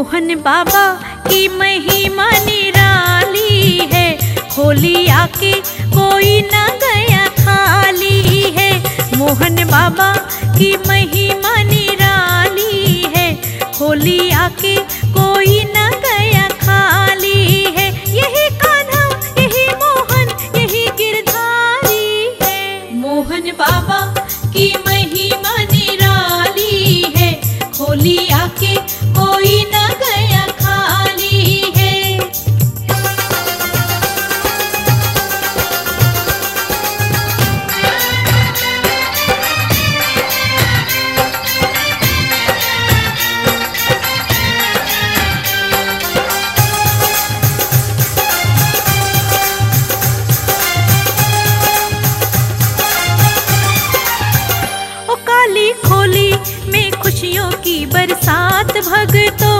मोहन बाबा की महिमा निराली है, खोली आके कोई ना गया खाली है। मोहन बाबा की महिमा निराली है, खोली आके कोई ना गया खाली है। यही कान्हा यही मोहन यही गिरधारी है, मोहन बाबा की महिमा निराली है, खोली आके कोई ना गया खाली है। की बरसात भगतो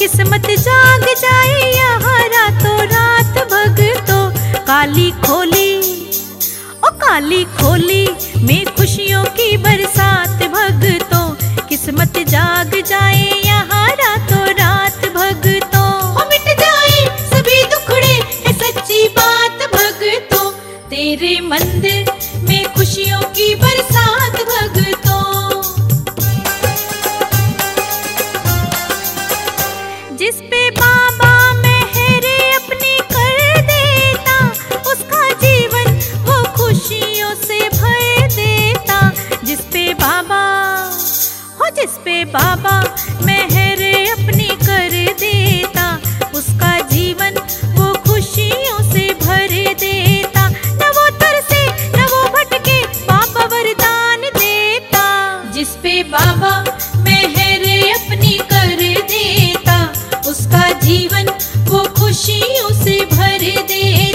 किस्मत जाग जाए यहाँ रातों रात भगतो। काली खोली में खुशियों की बरसात भगतो किस्मत जाग जाए यहाँ रातों रात भगतो। मिट जाए सभी दुखड़े है सच्ची बात भगतो, तेरे मंदिर में खुशियों की बरसात भगतो। बाबा मेहर अपनी कर देता, उसका जीवन वो खुशियों से भर देता। न वो तरसे न वो भटके बाबा वरदान देता, जिस पे बाबा मेहर अपनी कर देता, उसका जीवन वो खुशियों से भर देता।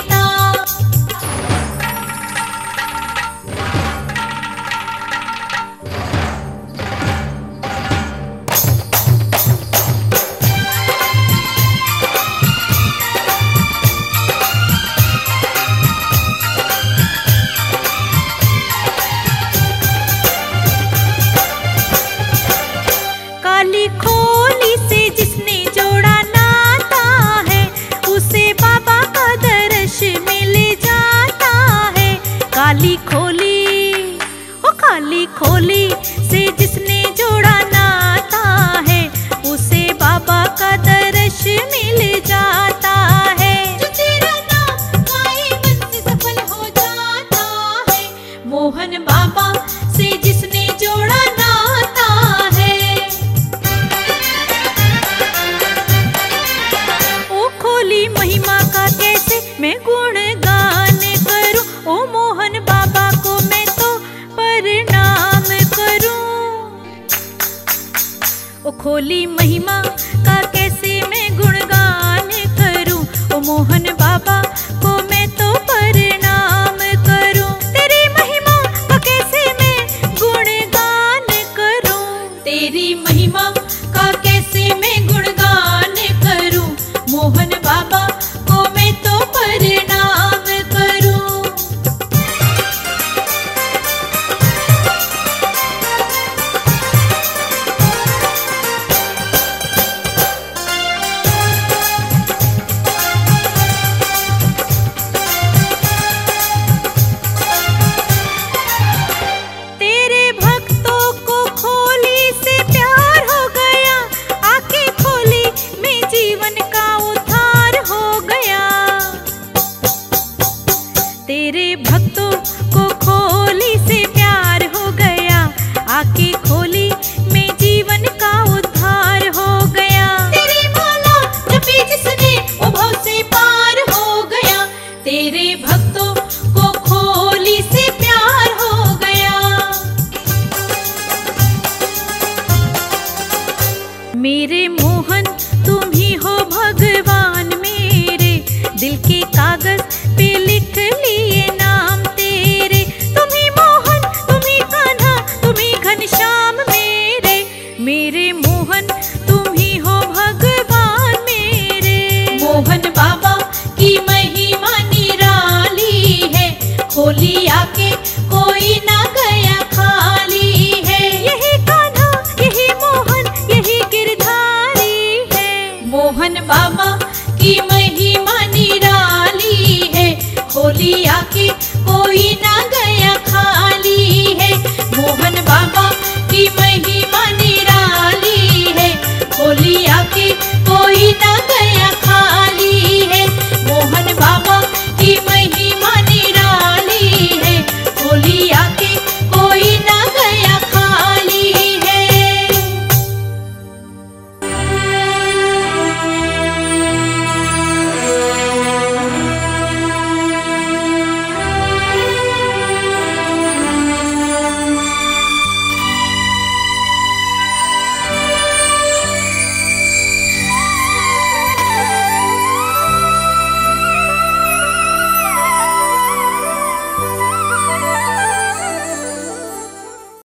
खोली से जिसने जोड़ा नाता है, उसे बाबा का दर्श मिल जाता है। काली खोली से जिसने जोड़ा नाता है, उसे बाबा का दर्श मिल जाता है। जो तेरा नाम गाए मन से सफल हो जाता है, मोहन बाबा से जिसने जोड़ा नाता है। महिमा का कैसे मैं गुणगान करूं, ओ मोहन बाबा को मैं तो प्रणाम करूं। ओ खोली महिमा का कैसे मैं गुणगान करूं, ओ मोहन बाबा को मैं तो प्रणाम करूं। तेरी महिमा का कैसे मैं गुणगान करूं, तेरी महिमा का कैसे मैं गुणगान करूं। मोहन बाबा को मैं तो प्रणाम करूं। तेरे भक्तों को खोली से प्यार हो गया, आके खोली में जीवन का हो गया। तेरे भक्तों को खोली से प्यार हो गया, आके खोली में जीवन का उद्धार हो गया। तेरे माला जपी जिसने वो भव से पार हो गया, तेरे भक्तों को खोली से प्यार हो गया। मेरे मोहन तुम ही हो भगवान। मोहन बाबा की महिमा निराली है। खोली आके कोई ना गया खाली है। मोहन बाबा की महिमा